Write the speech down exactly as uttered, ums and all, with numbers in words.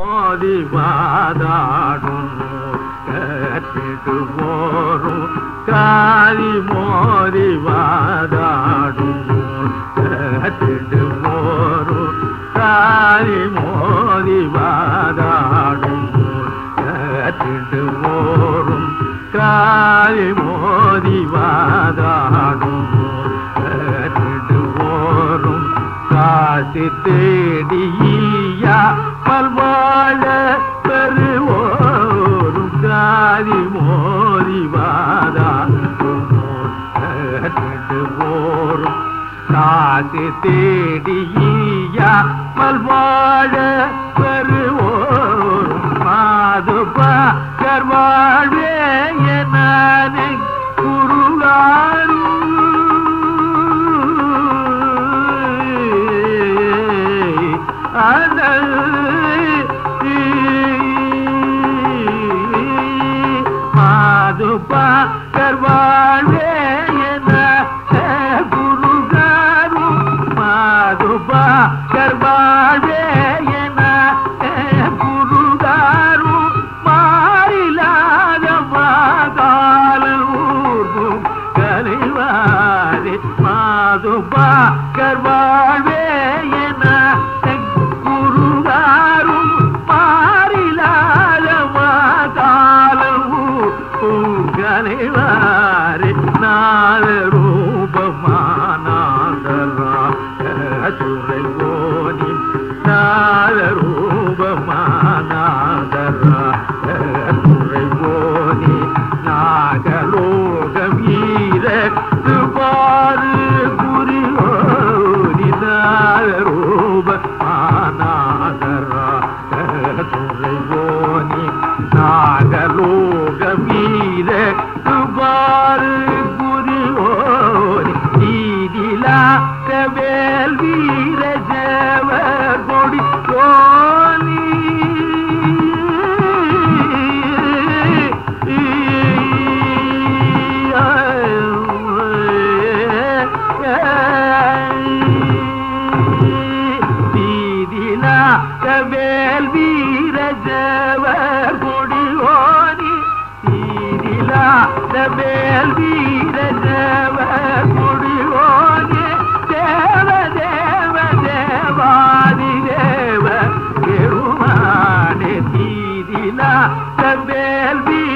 மோதி வாதாடும் கற்பிடுவோரும் காதி மோதி வாதாடும் கற்பிடுவோரும் காதி மோதி வாதாடும் கற்பிடுவோரும் காதி மோதி வாதாடும் கற்பிடுவோரும் காதி தேடியா பல்வாழ பெறுவோரும் காதி மோதி வாதாடும் கற்றிடுவோரும் காதி தேடியா பல்வாழ பெறுவோரும் மாதுபா கர்வாழே நானே குருவாரும் மாதுபா கர்வாழே குருகாரு மாதுபா கர்வாழே குருகாரு மாறிலாத வாதாலும் கலைவாரி மாதுபா கர்வாழே கலைவாரி நால ரூபமானாதரா துறை ஓனி நால ரூபமானாதரா துறை ஓனி நாகலோக வீரத்து பாரு குறி ஓனி நால ரூபமானாதரா துறை ஓனி நாகலோக வீர பாரு குறிவோரி நீதிலாக்க வேல் வீர ஜவ கொடி கோலி நீதிலாக்க வேல் வீர ஜவ கொடி ஓரி மேல் வீர தேவ முடிவோனே தேவ தேவ தேவாதி தேவ பெருமானே தீதிலா மேல் வீர